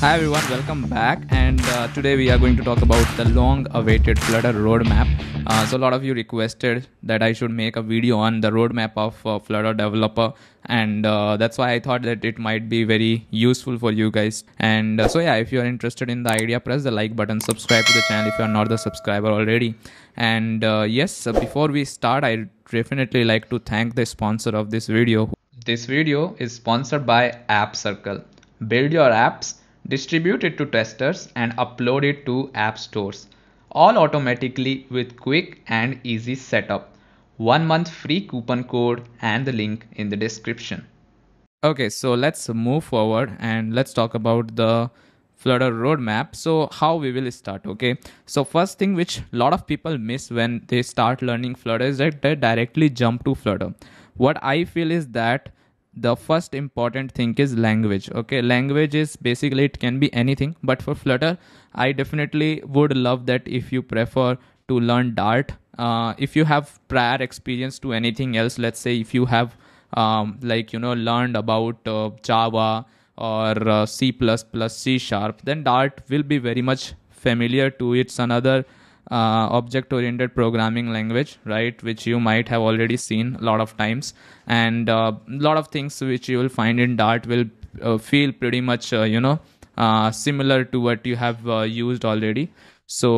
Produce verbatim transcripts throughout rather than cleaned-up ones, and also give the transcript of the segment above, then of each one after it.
Hi everyone, welcome back, and uh, today we are going to talk about the long-awaited Flutter roadmap. Uh, so a lot of you requested that I should make a video on the roadmap of uh, Flutter developer, and uh, that's why I thought that it might be very useful for you guys. And uh, so yeah, if you are interested in the idea, press the like button, subscribe to the channel if you are not the subscriber already. And uh, yes, before we start, I definitely like to thank the sponsor of this video. This video is sponsored by App Circle. Build your apps, distribute it to testers, and upload it to app stores, all automatically with quick and easy setup. One month free coupon code and the link in the description. Okay, so let's move forward and let's talk about the Flutter roadmap. So how we will start, okay? So first thing which a lot of people miss when they start learning Flutter is that they directly jump to Flutter. What I feel is that the first important thing is language. Okay, language is basically, it can be anything, but for Flutter, I definitely would love that if you prefer to learn Dart, uh, if you have prior experience to anything else, let's say if you have um, like, you know, learned about uh, Java or uh, C plus plus, C sharp, then Dart will be very much familiar to it. It's another Uh, object-oriented programming language, right, which you might have already seen a lot of times, and a uh, lot of things which you will find in Dart will uh, feel pretty much uh, you know uh, similar to what you have uh, used already. So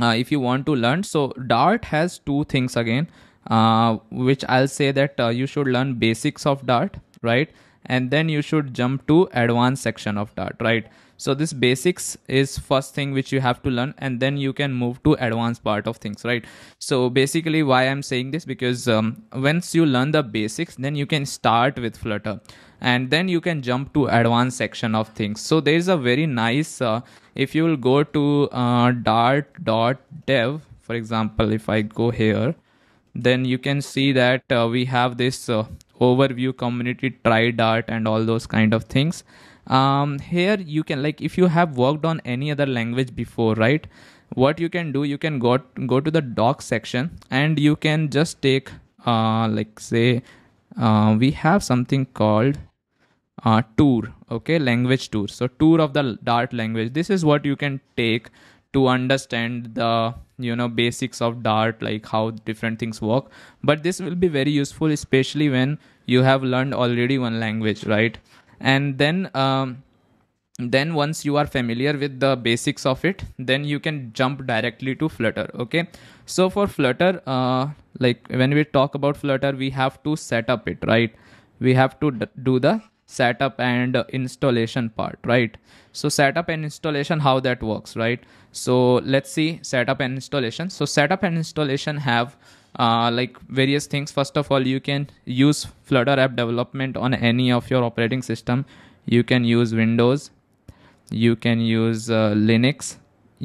uh, if you want to learn, so Dart has two things again, uh, which I'll say that uh, you should learn basics of Dart, right, and then you should jump to advanced section of Dart, right? So this basics is first thing which you have to learn, and then you can move to advanced part of things, right? So basically why I'm saying this, because um, once you learn the basics, then you can start with Flutter, and then you can jump to advanced section of things. So there is a very nice, uh, if you will go to uh, dart dot dev, for example, if I go here, then you can see that uh, we have this uh, overview, community, try Dart, and all those kind of things. Um here you can, like, if you have worked on any other language before, right, what you can do, you can go go to the docs section, and you can just take uh like say uh, we have something called uh tour, okay, language tour. So tour of the Dart language, this is what you can take to understand the, you know, basics of Dart, like how different things work. But this will be very useful, especially when you have learned already one language, right? And then um, then once you are familiar with the basics of it, then you can jump directly to Flutter, okay? So for Flutter, uh, like when we talk about Flutter, we have to set up it, right? We have to do the setup and installation part, right? So setup and installation, how that works, right? So let's see setup and installation. So setup and installation have Uh, like various things. First of all, you can use Flutter app development on any of your operating system. You can use Windows, you can use uh, Linux,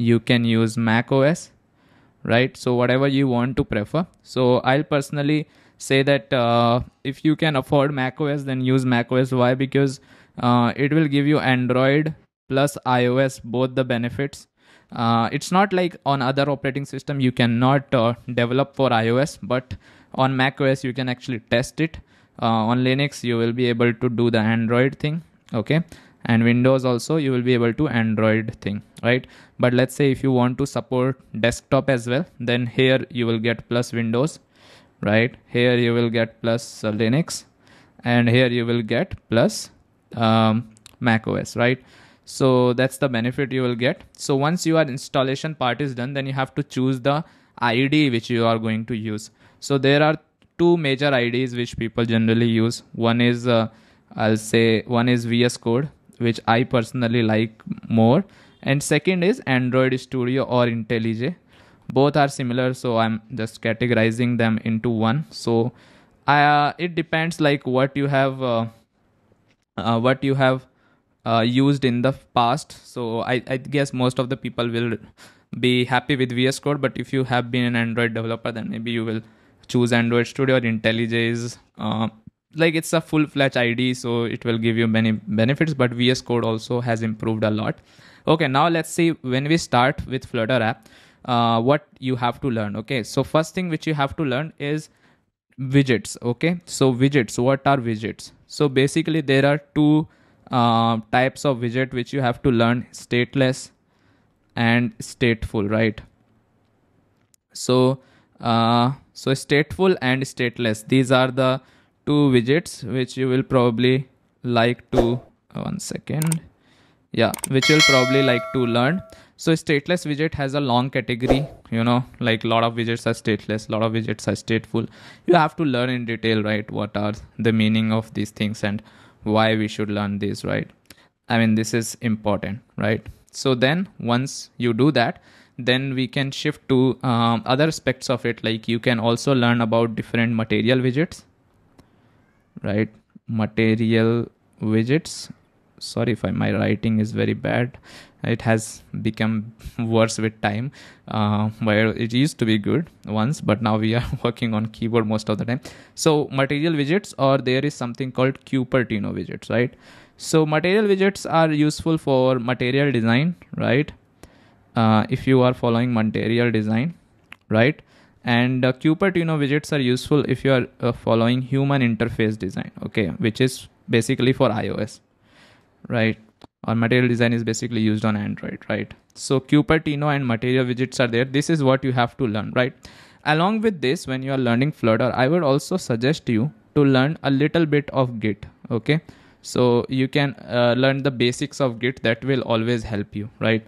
you can use Mac O S, right? So whatever you want to prefer. So I'll personally say that uh, if you can afford Mac O S, then use Mac O S. Why? Because uh, it will give you Android plus iOS, both the benefits. Uh, it's not like on other operating system you cannot uh, develop for iOS, but on macOS you can actually test it. Uh, on Linux you will be able to do the Android thing, okay, and Windows also you will be able to Android thing, right? But let's say if you want to support desktop as well, then here you will get plus Windows, right? Here you will get plus uh, Linux, and here you will get plus um, macOS, right? So that's the benefit you will get. So once your installation part is done, then you have to choose the I D E which you are going to use. So there are two major I D Es which people generally use. One is, uh, I'll say, one is V S Code, which I personally like more. And second is Android Studio or IntelliJ. Both are similar, so I'm just categorizing them into one. So uh, it depends like what you have, uh, uh, what you have, Uh, used in the past. So I, I guess most of the people will be happy with V S Code, but if you have been an Android developer, then maybe you will choose Android Studio or IntelliJ is uh, like it's a full-fledged I D E, so it will give you many benefits, but V S Code also has improved a lot. Okay, now let's see when we start with Flutter app, uh, what you have to learn. Okay, so first thing which you have to learn is widgets. Okay, so widgets, what are widgets? So basically there are two uh, types of widget which you have to learn: stateless and stateful, right? So uh, so stateful and stateless, these are the two widgets which you will probably like to one second yeah which you'll probably like to learn. So stateless widget has a long category, you know, like a lot of widgets are stateless, a lot of widgets are stateful. You have to learn in detail, right, what are the meaning of these things and why we should learn these, right? I mean, this is important, right? So then once you do that, then we can shift to um, other aspects of it, like you can also learn about different material widgets, right? Material widgets. Sorry if I, my writing is very bad. It has become worse with time, uh, where it used to be good once, but now we are working on keyboard most of the time. So material widgets, or there is something called Cupertino widgets, right? So material widgets are useful for material design, right? Uh, if you are following material design, right? And uh, Cupertino widgets are useful if you are uh, following human interface design, okay, which is basically for iOS, right? Or material design is basically used on Android, right? So Cupertino and material widgets are there. This is what you have to learn, right? Along with this, when you are learning Flutter, I would also suggest you to learn a little bit of Git, okay? So you can uh, learn the basics of Git. That will always help you, right?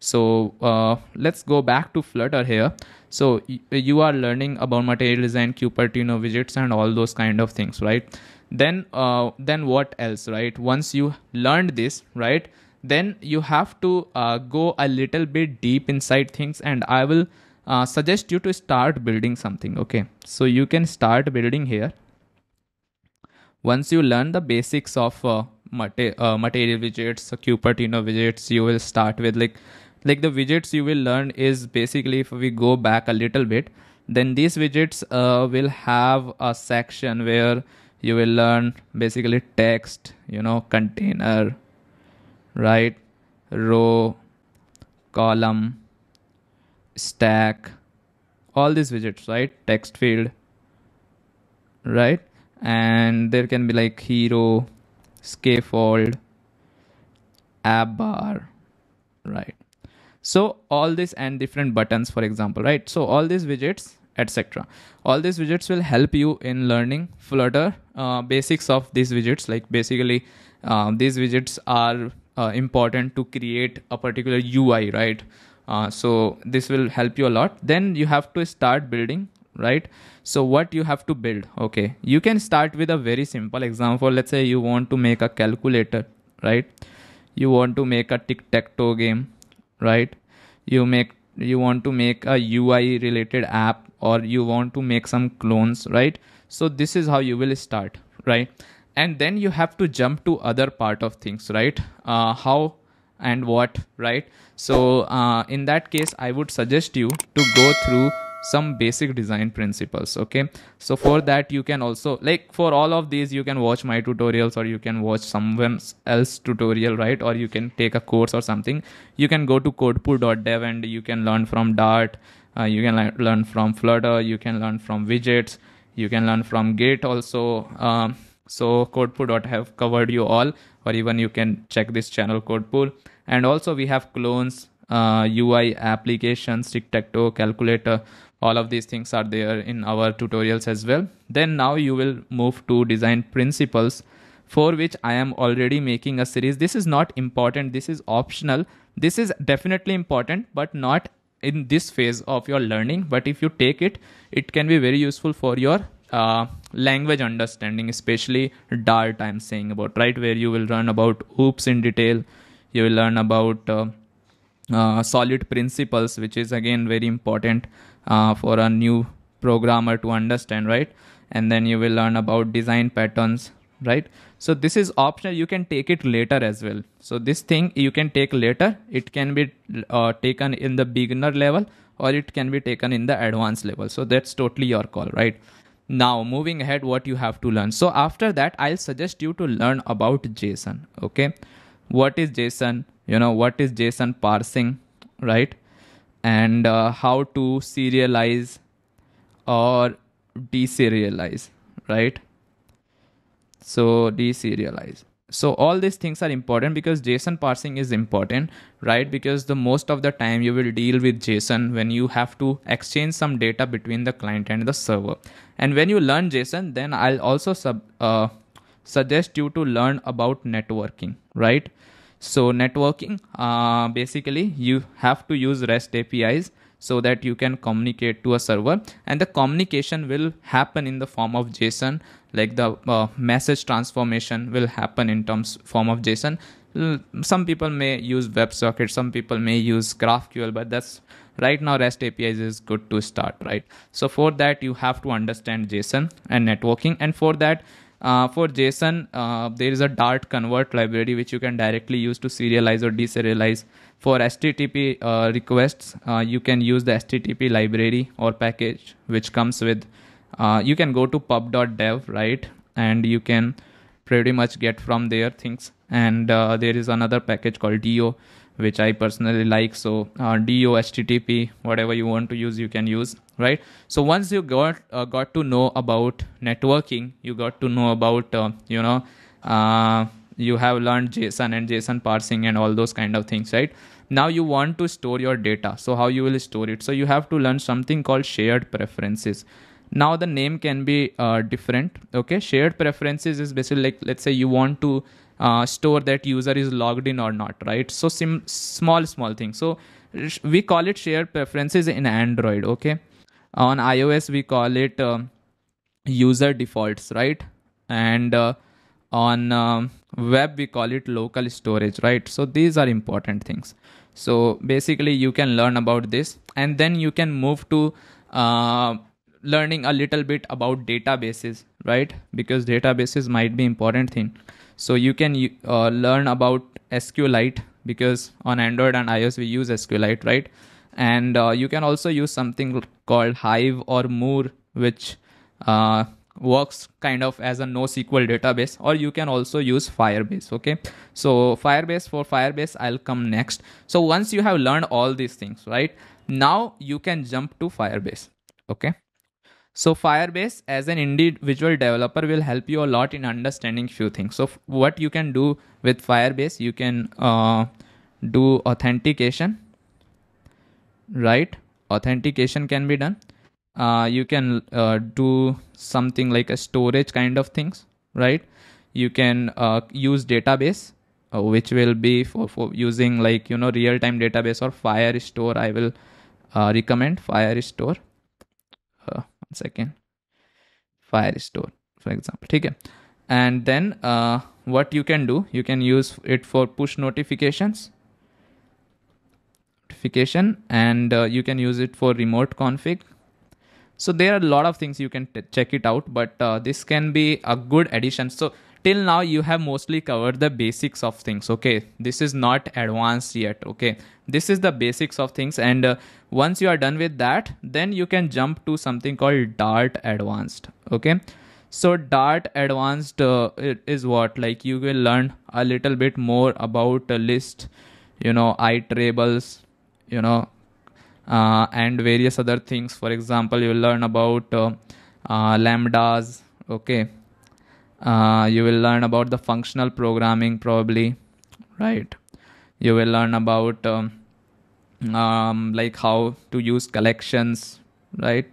So uh, let's go back to Flutter here. So you are learning about material design, Cupertino widgets, and all those kind of things, right? Then uh, then what else, right? Once you learned this, right, then you have to uh, go a little bit deep inside things, and I will uh, suggest you to start building something, okay? So you can start building here. Once you learn the basics of uh, mate uh, material widgets, Cupertino widgets, you will start with like, like the widgets you will learn is basically, if we go back a little bit, then these widgets uh, will have a section where you will learn basically text, you know, container, right? Row, column, stack, all these widgets, right? Text field, right? And there can be like hero, scaffold, app bar, right? So all this, and different buttons, for example, right? So all these widgets, et cetera. All these widgets will help you in learning Flutter uh, basics of these widgets. Like basically, uh, these widgets are uh, important to create a particular U I, right? Uh, so this will help you a lot. Then you have to start building, right? So what you have to build? Okay, you can start with a very simple example. Let's say you want to make a calculator, right? You want to make a tic-tac-toe game, right? You make you want to make a U I related app, or you want to make some clones, right? So this is how you will start, right? And then you have to jump to other part of things, right? Uh, how and what, right? So uh, in that case, I would suggest you to go through some basic design principles, okay? So for that, you can also, like for all of these, you can watch my tutorials, or you can watch someone else's tutorial, right? Or you can take a course or something. You can go to codepur dot dev and you can learn from Dart. Uh, you can learn from Flutter, you can learn from widgets, you can learn from Git also. Um, so CodePur have covered you all, or even you can check this channel CodePur. And also we have clones, uh, U I applications, tic-tac-toe, calculator, all of these things are there in our tutorials as well. Then now you will move to design principles, for which I am already making a series. This is not important, this is optional. This is definitely important, but not in this phase of your learning. But if you take it, it can be very useful for your uh, language understanding, especially Dart I'm saying about, right? Where you will learn about hoops in detail, you will learn about uh, uh, solid principles, which is again very important uh, for a new programmer to understand, right? And then you will learn about design patterns, right? So this is optional, you can take it later as well. So this thing you can take later, it can be uh, taken in the beginner level, or it can be taken in the advanced level. So that's totally your call, right? Now moving ahead, what you have to learn. So after that, I'll suggest you to learn about JSON, okay? What is JSON, you know, what is JSON parsing, right? And uh, how to serialize or deserialize, right? So deserialize. So all these things are important because JSON parsing is important, right? Because the most of the time you will deal with JSON when you have to exchange some data between the client and the server. And when you learn JSON, then I'll also sub, uh, suggest you to learn about networking, right? So networking, uh, basically you have to use REST A P Is so that you can communicate to a server, and the communication will happen in the form of JSON, like the uh, message transformation will happen in terms form of JSON. Some people may use WebSocket, some people may use GraphQL, but that's right now REST A P Is is good to start, right? So for that you have to understand JSON and networking, and for that Uh, for JSON, uh, there is a Dart convert library which you can directly use to serialize or deserialize. For H T T P uh, requests, uh, you can use the H T T P library or package which comes with, uh, you can go to pub dot dev, right? And you can pretty much get from there things. And uh, there is another package called Dio, which I personally like. So uh, Dio, H T T P, whatever you want to use, you can use, right? So once you got uh, got to know about networking, you got to know about, uh, you know, uh, you have learned JSON and JSON parsing and all those kind of things, right? Now you want to store your data. So how you will store it? So you have to learn something called shared preferences. Now the name can be uh, different. Okay, shared preferences is basically like, let's say you want to uh, store that user is logged in or not, right? So sim small, small thing. So we call it shared preferences in Android. Okay. On iOS, we call it uh, user defaults, right? And uh, on um, web, we call it local storage, right? So these are important things. So basically you can learn about this, and then you can move to uh, learning a little bit about databases, right? Because databases might be important thing. So you can uh, learn about SQLite, because on Android and iOS, we use SQLite, right? And uh, you can also use something called Hive or Moor, which uh, works kind of as a NoSQL database, or you can also use Firebase. Okay, so Firebase for Firebase, I'll come next. So once you have learned all these things, right, now you can jump to Firebase. Okay, so Firebase as an individual developer will help you a lot in understanding few things. So what you can do with Firebase, you can uh, do authentication, right? Authentication can be done. Uh, you can uh, do something like a storage kind of things, right? You can uh, use database, uh, which will be for, for using like, you know, real-time database or Firestore. I will uh, recommend Firestore. Uh, one second. Firestore, for example. Okay. And then uh, what you can do, you can use it for push notifications. And uh, you can use it for remote config. So there are a lot of things you can check it out, but uh, this can be a good addition. So till now you have mostly covered the basics of things. Okay, this is not advanced yet. Okay, this is the basics of things, and uh, once you are done with that, then you can jump to something called Dart Advanced. Okay, so Dart Advanced uh, is what, like you will learn a little bit more about a list, you know, iterables, you know, uh, and various other things. For example, you will learn about uh, uh, lambdas. Okay, uh, you will learn about the functional programming probably, right? You will learn about um, um, like how to use collections, right?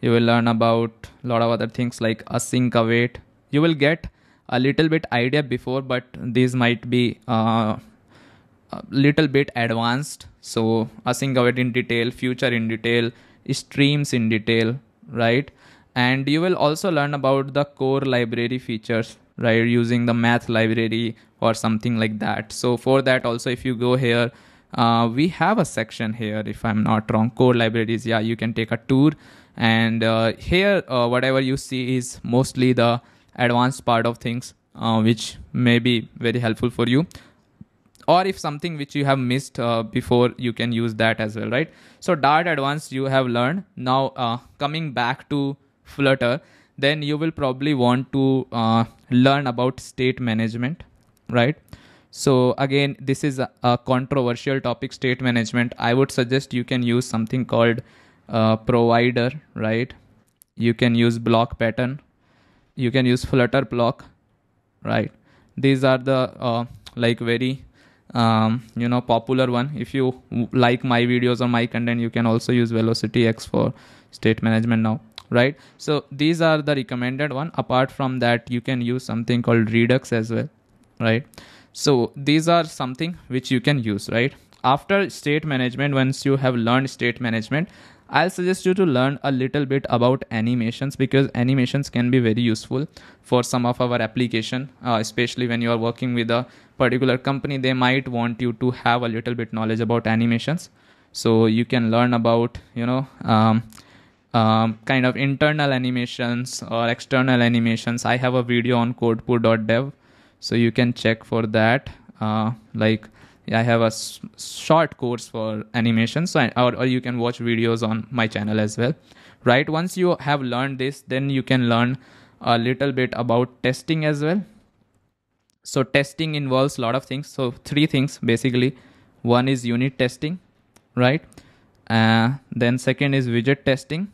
You will learn about a lot of other things like async await. You will get a little bit idea before, but these might be uh, a little bit advanced. So async await in detail, future in detail, streams in detail, right? And you will also learn about the core library features, right? Using the math library or something like that. So for that also, if you go here, uh, we have a section here, if I'm not wrong, core libraries. Yeah, you can take a tour, and uh, here, uh, whatever you see is mostly the advanced part of things, uh, which may be very helpful for you. Or if something which you have missed uh, before, you can use that as well, right? So Dart Advanced you have learned. Now uh, coming back to Flutter, then you will probably want to uh, learn about state management, right? So again, this is a, a controversial topic, state management. I would suggest you can use something called uh, provider, right? You can use block pattern. You can use Flutter bloc, right? These are the uh, like very um, you know popular one. If you like my videos or my content, you can also use velocity x for state management now, right? So these are the recommended one. Apart from that, you can use something called Redux as well, right? So these are something which you can use, right? After state management, once you have learned state management, I'll suggest you to learn a little bit about animations, because animations can be very useful for some of our application, uh, especially when you are working with a particular company. They might want you to have a little bit knowledge about animations. So you can learn about, you know, um, um, kind of internal animations or external animations. I have a video on codepur dot dev, so you can check for that. Uh, like I have a short course for animations, so, or, or you can watch videos on my channel as well, right? Once you have learned this, then you can learn a little bit about testing as well. So testing involves a lot of things. So three things basically. One is unit testing, right? Uh, then second is widget testing.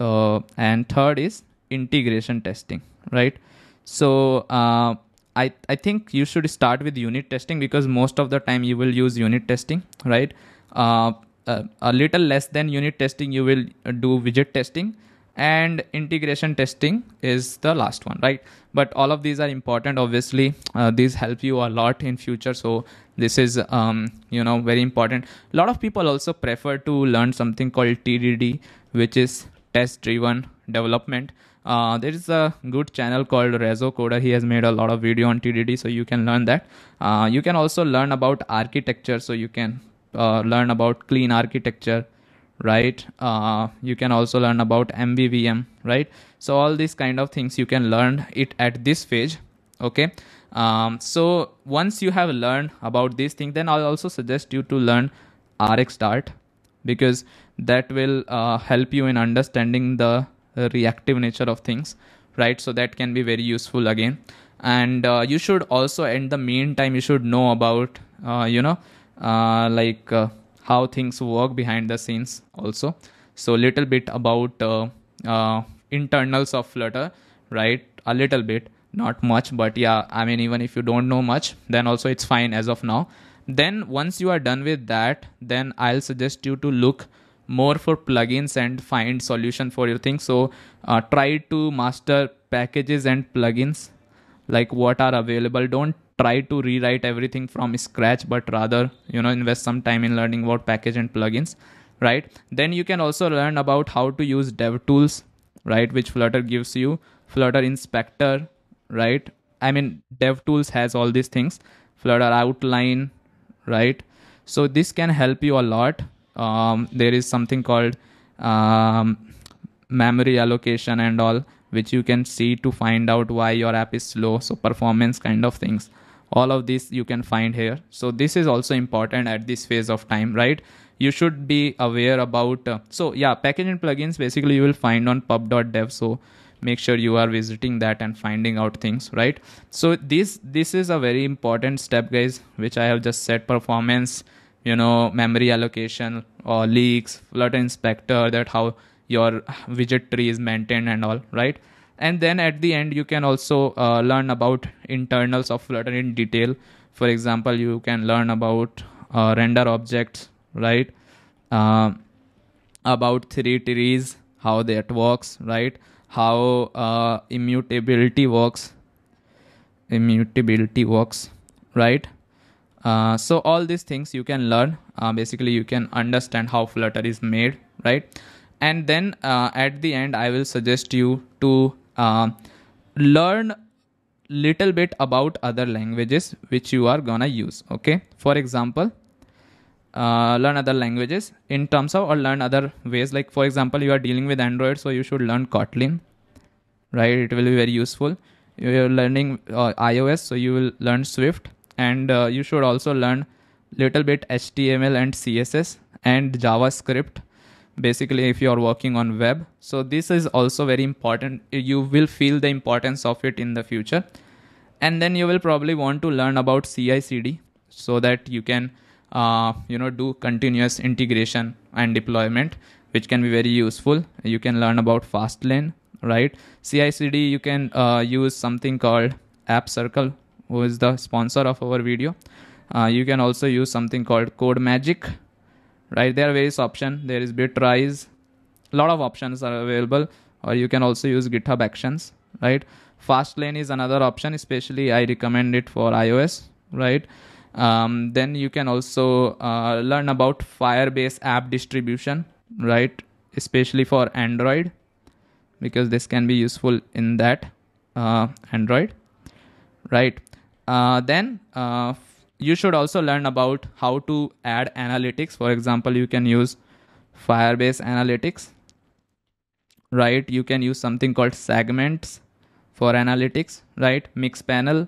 Uh, and third is integration testing, right? So, uh, I, I think you should start with unit testing, because most of the time you will use unit testing, right? Uh, uh, a little less than unit testing, you will do widget testing, and integration testing is the last one, right? But all of these are important. Obviously, uh, these help you a lot in future. So this is, um, you know, very important. A lot of people also prefer to learn something called T D D, which is test driven development. Uh, there is a good channel called Rezo Coder. He has made a lot of video on T D D, so you can learn that. Uh, you can also learn about architecture, so you can uh, learn about clean architecture, right? Uh, you can also learn about M V V M, right? So all these kind of things you can learn it at this phase, okay? Um, so once you have learned about these things, then I'll also suggest you to learn R X Dart, because that will uh, help you in understanding the reactive nature of things, right? So that can be very useful again. And uh, you should also, in the meantime, you should know about uh, you know uh, like uh, how things work behind the scenes also. So a little bit about uh, uh, internals of Flutter, right? A little bit, not much, but yeah, I mean, even if you don't know much, then also it's fine as of now. Then once you are done with that, then I'll suggest you to look more for plugins and find solution for your thing. So uh, try to master packages and plugins, like what are available. Don't try to rewrite everything from scratch, but rather, you know, invest some time in learning about package and plugins, right? Then you can also learn about how to use DevTools, right? Which Flutter gives you, Flutter Inspector, right? I mean, DevTools has all these things, Flutter Outline, right? So this can help you a lot. Um, there is something called um, memory allocation and all, which you can see to find out why your app is slow. So performance kind of things, all of this you can find here. So this is also important at this phase of time, right? You should be aware about, uh, so yeah, package and plugins basically you will find on pub dot dev. So make sure you are visiting that and finding out things, right? So this, this is a very important step, guys, which I have just said: performance, you know, memory allocation or leaks, Flutter Inspector, that how your widget tree is maintained and all, right? And then at the end, you can also uh, learn about internals of Flutter in detail. For example, you can learn about uh, render objects, right? Uh, about three trees, how that works, right? How uh, immutability works, immutability works, right? Uh, so all these things you can learn. Uh, basically, you can understand how Flutter is made, right? And then uh, at the end, I will suggest you to uh, learn little bit about other languages which you are gonna use. Okay, for example, uh, learn other languages in terms of, or learn other ways. Like for example, you are dealing with Android, so you should learn Kotlin, right? It will be very useful. You are learning uh, iOS, so you will learn Swift. And uh, you should also learn little bit H T M L and C S S and JavaScript, basically if you are working on web. So this is also very important. You will feel the importance of it in the future. And then you will probably want to learn about C I C D, so that you can, uh, you know, do continuous integration and deployment, which can be very useful. You can learn about fastlane, right? C I C D, you can uh, use something called App Circle, who is the sponsor of our video. Uh, you can also use something called Code Magic. Right, there are various options. There is Bitrise. A lot of options are available, or you can also use GitHub Actions. Right, Fastlane is another option. Especially, I recommend it for iOS. Right, um, then you can also uh, learn about Firebase app distribution. Right, especially for Android, because this can be useful in that uh, Android. Right, uh, then uh, you should also learn about how to add analytics. For example, you can use Firebase analytics. Right, you can use something called segments for analytics. Right, mix panel.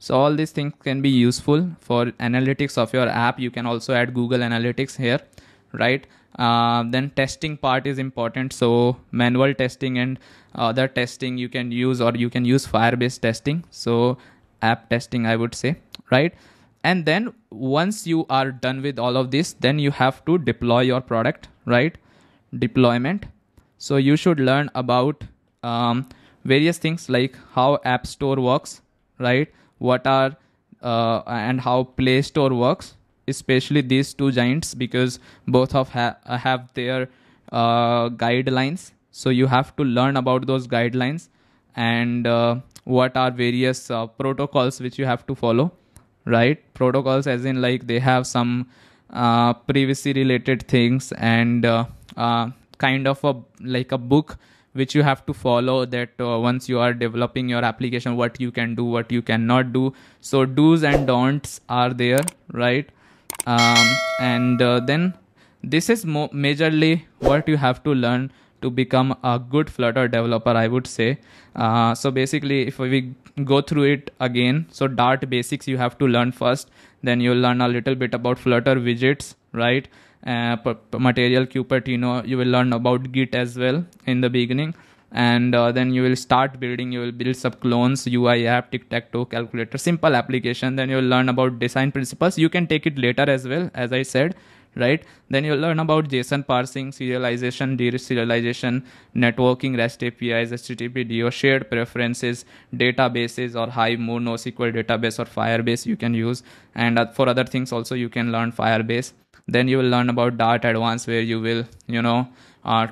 So all these things can be useful for analytics of your app. You can also add Google Analytics here. Right, uh, then testing part is important. So manual testing and other testing you can use, or you can use Firebase testing. So app testing, I would say. Right. And then once you are done with all of this, then you have to deploy your product, right? Deployment. So you should learn about um, various things like how App Store works, right? What are uh, and how Play Store works, especially these two giants, because both of ha have their uh, guidelines. So you have to learn about those guidelines and uh, what are various uh, protocols which you have to follow. Right, protocols as in like they have some uh, privacy related things and uh, uh, kind of a like a book which you have to follow, that uh, once you are developing your application, what you can do, what you cannot do. So do's and don'ts are there, right? Um, and uh, then this is mo majorly what you have to learn to become a good Flutter developer, I would say. Uh, so basically, if we go through it again, so Dart basics you have to learn first, then you'll learn a little bit about Flutter widgets, right? Uh, material Cupertino, you will learn about Git as well in the beginning. And uh, then you will start building, you will build sub clones, U I app, tic-tac-toe, calculator, simple application. Then you'll learn about design principles. You can take it later as well, as I said, right? Then you'll learn about JSON parsing, serialization, deserialization, networking, REST A P Is, H T T P, Dio, shared preferences, databases or Hive, Moor, NoSQL database or Firebase you can use. And for other things also, you can learn Firebase. Then you will learn about Dart Advanced, where you will, you know, uh,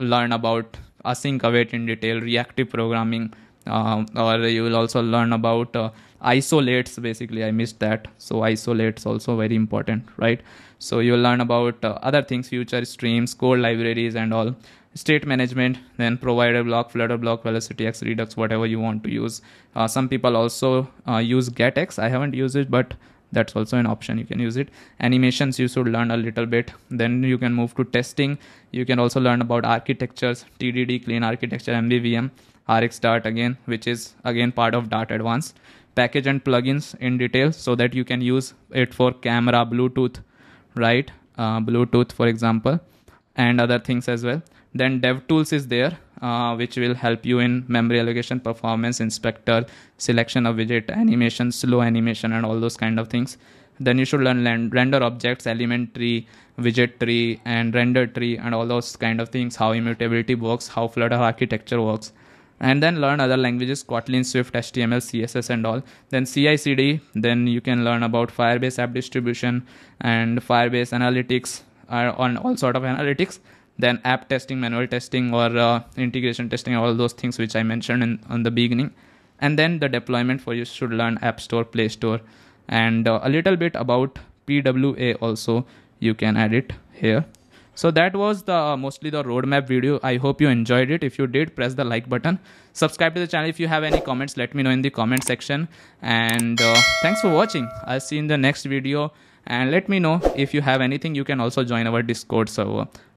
learn about async await in detail, reactive programming, uh, or you will also learn about uh, isolates. Basically, I missed that. So isolates also very important, right? So you'll learn about uh, other things, future streams, code libraries and all, state management, then provider bloc, flutter bloc, velocity x, redux, whatever you want to use. Uh, some people also uh, use getx. I haven't used it, but that's also an option, you can use it. Animations you should learn a little bit. Then you can move to testing. You can also learn about architectures, T D D, clean architecture, M V V M, R X Dart again, which is again part of Dart Advanced. Package and plugins in detail, so that you can use it for camera, Bluetooth, right? Uh, Bluetooth, for example, and other things as well. Then DevTools is there, uh, which will help you in memory allocation, performance, inspector, selection of widget, animation, slow animation, and all those kind of things. Then you should learn render objects, element tree, widget tree, and render tree, and all those kind of things, how immutability works, how Flutter architecture works. And then learn other languages, Kotlin, Swift, H T M L, C S S and all. Then C I C D, then you can learn about Firebase app distribution and Firebase analytics, uh, on all sort of analytics. Then app testing, manual testing, or uh, integration testing, all those things which I mentioned in on the beginning. And then the deployment, for you should learn App Store, Play Store, and uh, a little bit about P W A also, you can add it here. So that was the uh, mostly the roadmap video. I hope you enjoyed it. If you did, press the like button. Subscribe to the channel. If you have any comments, let me know in the comment section. And uh, thanks for watching. I'll see you in the next video. And let me know if you have anything. You can also join our Discord server.